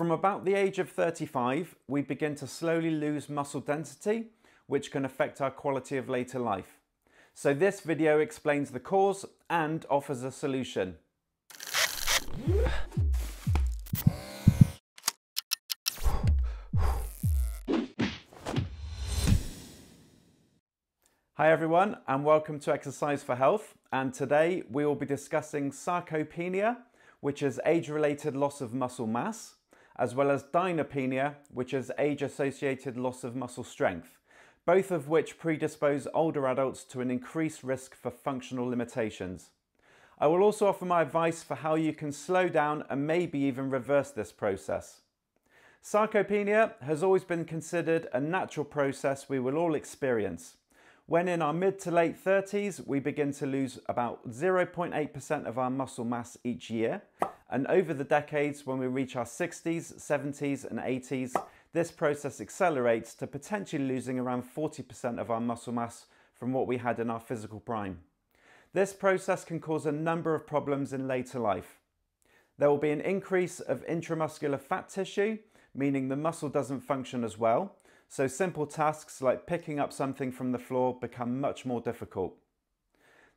From about the age of 35, we begin to slowly lose muscle density, which can affect our quality of later life. So this video explains the cause and offers a solution. Hi everyone, and welcome to Exercise for Health, and today we will be discussing sarcopenia, which is age-related loss of muscle mass, as well as dynapenia, which is age-associated loss of muscle strength, both of which predispose older adults to an increased risk for functional limitations. I will also offer my advice for how you can slow down and maybe even reverse this process. Sarcopenia has always been considered a natural process we will all experience. When in our mid to late 30s, we begin to lose about 0.8% of our muscle mass each year. And over the decades, when we reach our 60s, 70s and 80s, this process accelerates to potentially losing around 40% of our muscle mass from what we had in our physical prime. This process can cause a number of problems in later life. There will be an increase of intramuscular fat tissue, meaning the muscle doesn't function as well, so simple tasks like picking up something from the floor become much more difficult.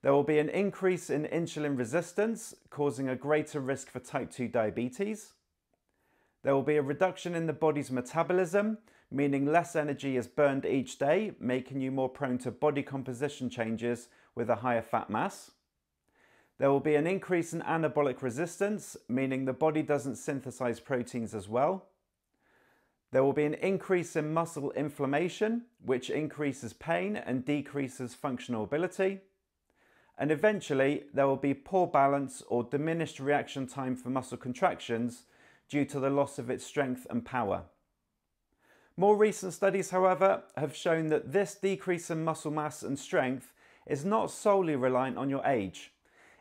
There will be an increase in insulin resistance, causing a greater risk for type 2 diabetes. There will be a reduction in the body's metabolism, meaning less energy is burned each day, making you more prone to body composition changes with a higher fat mass. There will be an increase in anabolic resistance, meaning the body doesn't synthesize proteins as well. There will be an increase in muscle inflammation, which increases pain and decreases functional ability. And eventually, there will be poor balance or diminished reaction time for muscle contractions, due to the loss of its strength and power. More recent studies, however, have shown that this decrease in muscle mass and strength is not solely reliant on your age.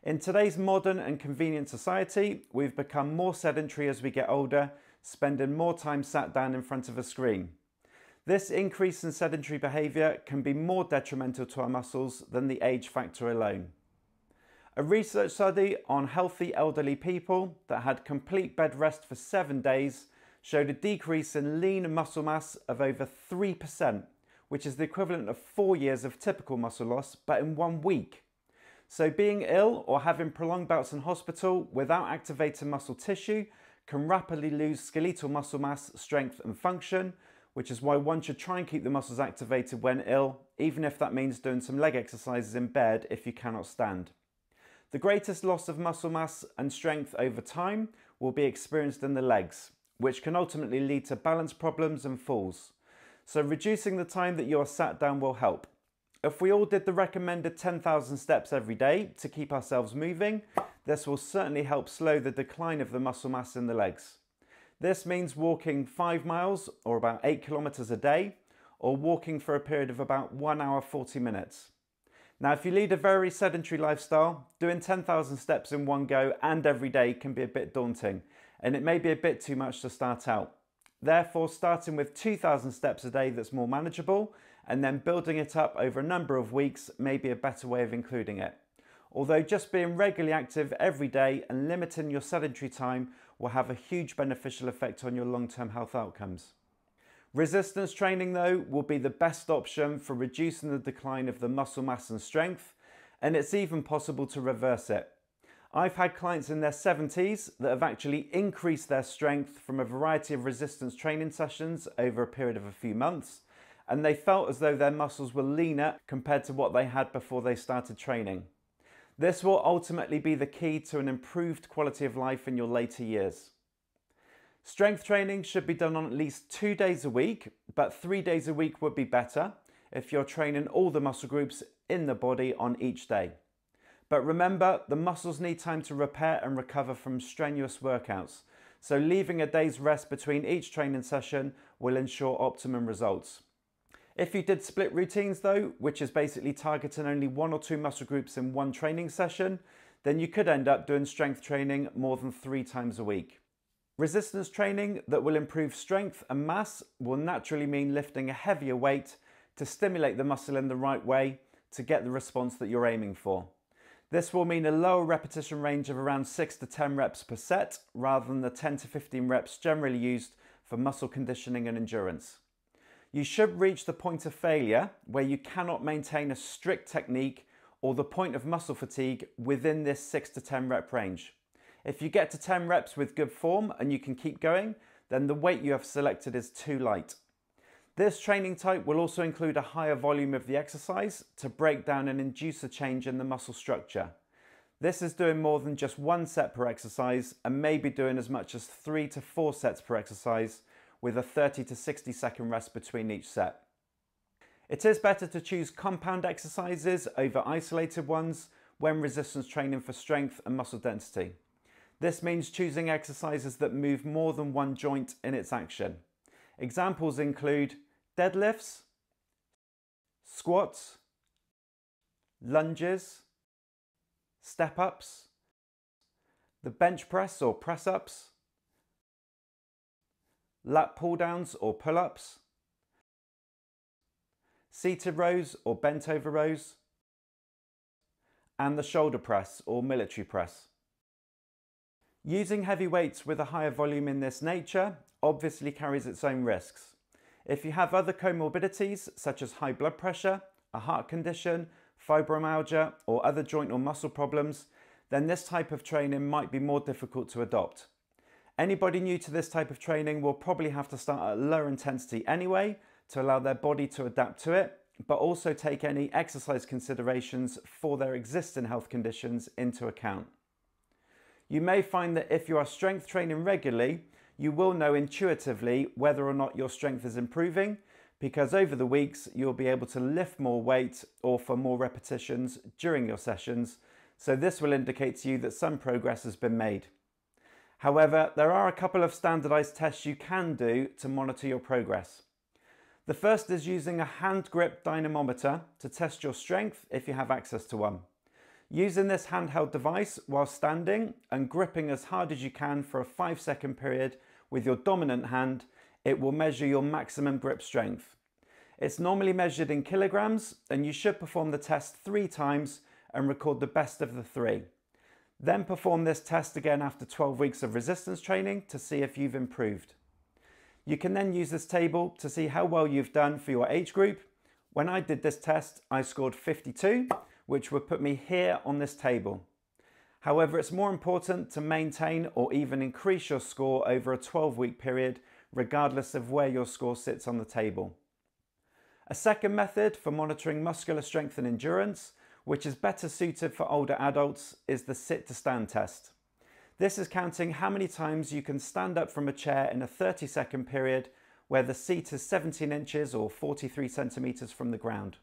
In today's modern and convenient society, we've become more sedentary as we get older, spending more time sat down in front of a screen. This increase in sedentary behaviour can be more detrimental to our muscles than the age factor alone. A research study on healthy elderly people that had complete bed rest for 7 days showed a decrease in lean muscle mass of over 3%, which is the equivalent of 4 years of typical muscle loss, but in 1 week. So being ill or having prolonged bouts in hospital without activating muscle tissue can rapidly lose skeletal muscle mass, strength and function, which is why one should try and keep the muscles activated when ill, even if that means doing some leg exercises in bed if you cannot stand. The greatest loss of muscle mass and strength over time will be experienced in the legs, which can ultimately lead to balance problems and falls. So reducing the time that you are sat down will help. If we all did the recommended 10,000 steps every day to keep ourselves moving, this will certainly help slow the decline of the muscle mass in the legs. This means walking 5 miles or about 8 kilometers a day, or walking for a period of about 1 hour, 40 minutes. Now, if you lead a very sedentary lifestyle, doing 10,000 steps in one go and every day can be a bit daunting, and it may be a bit too much to start out. Therefore, starting with 2,000 steps a day that's more manageable, and then building it up over a number of weeks may be a better way of including it. Although just being regularly active every day and limiting your sedentary time will have a huge beneficial effect on your long-term health outcomes. Resistance training, though, will be the best option for reducing the decline of the muscle mass and strength, and it's even possible to reverse it. I've had clients in their 70s that have actually increased their strength from a variety of resistance training sessions over a period of a few months, and they felt as though their muscles were leaner compared to what they had before they started training. This will ultimately be the key to an improved quality of life in your later years. Strength training should be done on at least 2 days a week, but 3 days a week would be better if you're training all the muscle groups in the body on each day. But remember, the muscles need time to repair and recover from strenuous workouts, so leaving a day's rest between each training session will ensure optimum results. If you did split routines though, which is basically targeting only 1 or 2 muscle groups in one training session, then you could end up doing strength training more than 3 times a week. Resistance training that will improve strength and mass will naturally mean lifting a heavier weight to stimulate the muscle in the right way to get the response that you're aiming for. This will mean a lower repetition range of around 6 to 10 reps per set, rather than the 10 to 15 reps generally used for muscle conditioning and endurance. You should reach the point of failure where you cannot maintain a strict technique or the point of muscle fatigue within this 6 to 10 rep range. If you get to 10 reps with good form and you can keep going, then the weight you have selected is too light. This training type will also include a higher volume of the exercise to break down and induce a change in the muscle structure. This is doing more than just one set per exercise and maybe doing as much as 3 to 4 sets per exercise with a 30 to 60 second rest between each set. It is better to choose compound exercises over isolated ones when resistance training for strength and muscle density. This means choosing exercises that move more than one joint in its action. Examples include deadlifts, squats, lunges, step-ups, the bench press or press-ups, lat pull-downs or pull-ups, seated rows or bent-over rows, and the shoulder press or military press. Using heavy weights with a higher volume in this nature obviously carries its own risks. If you have other comorbidities such as high blood pressure, a heart condition, fibromyalgia or other joint or muscle problems, then this type of training might be more difficult to adopt. Anybody new to this type of training will probably have to start at lower intensity anyway to allow their body to adapt to it, but also take any exercise considerations for their existing health conditions into account. You may find that if you are strength training regularly, you will know intuitively whether or not your strength is improving, because over the weeks you'll be able to lift more weight or for more repetitions during your sessions, so this will indicate to you that some progress has been made. However, there are a couple of standardized tests you can do to monitor your progress. The first is using a hand grip dynamometer to test your strength if you have access to one. Using this handheld device while standing and gripping as hard as you can for a 5-second period with your dominant hand, it will measure your maximum grip strength. It's normally measured in kilograms and you should perform the test 3 times and record the best of the 3. Then perform this test again after 12 weeks of resistance training to see if you've improved. You can then use this table to see how well you've done for your age group. When I did this test, I scored 52. Which would put me here on this table. However, it's more important to maintain or even increase your score over a 12-week period, regardless of where your score sits on the table. A second method for monitoring muscular strength and endurance, which is better suited for older adults, is the sit-to-stand test. This is counting how many times you can stand up from a chair in a 30-second period where the seat is 17 inches or 43 centimeters from the ground.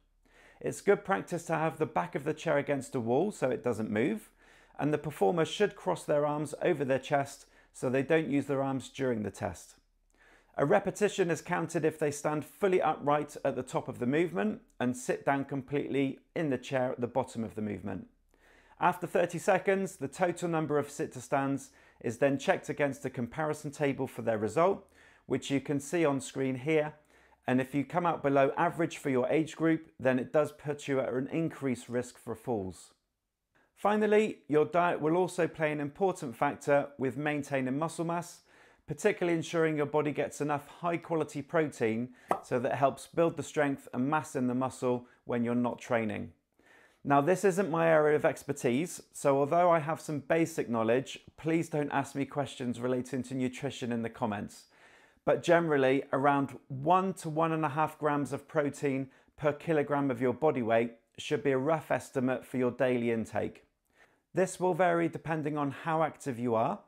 It's good practice to have the back of the chair against a wall so it doesn't move, and the performer should cross their arms over their chest so they don't use their arms during the test. A repetition is counted if they stand fully upright at the top of the movement and sit down completely in the chair at the bottom of the movement. After 30 seconds, the total number of sit-to-stands is then checked against a comparison table for their result, which you can see on screen here. And if you come out below average for your age group, then it does put you at an increased risk for falls. Finally, your diet will also play an important factor with maintaining muscle mass, particularly ensuring your body gets enough high quality protein so that it helps build the strength and mass in the muscle when you're not training. Now, this isn't my area of expertise, so although I have some basic knowledge, please don't ask me questions relating to nutrition in the comments. But generally around 1 to 1.5 grams of protein per kilogram of your body weight should be a rough estimate for your daily intake. This will vary depending on how active you are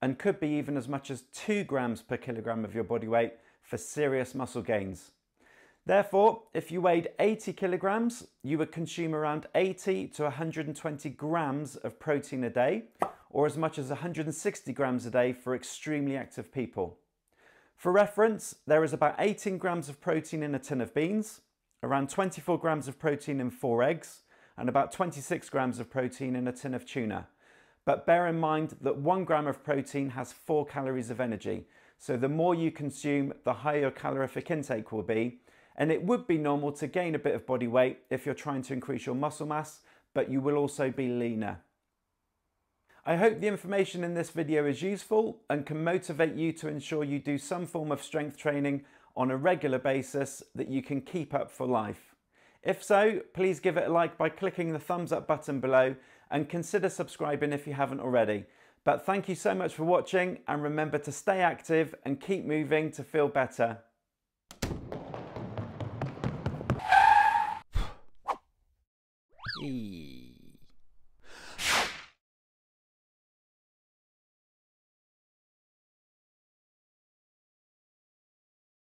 and could be even as much as 2 grams per kilogram of your body weight for serious muscle gains. Therefore, if you weighed 80 kilograms, you would consume around 80 to 120 grams of protein a day, or as much as 160 grams a day for extremely active people. For reference, there is about 18 grams of protein in a tin of beans, around 24 grams of protein in 4 eggs, and about 26 grams of protein in a tin of tuna. But bear in mind that 1 gram of protein has 4 calories of energy, so the more you consume, the higher your calorific intake will be, and it would be normal to gain a bit of body weight if you're trying to increase your muscle mass, but you will also be leaner. I hope the information in this video is useful and can motivate you to ensure you do some form of strength training on a regular basis that you can keep up for life. If so, please give it a like by clicking the thumbs up button below and consider subscribing if you haven't already. But thank you so much for watching, and remember to stay active and keep moving to feel better.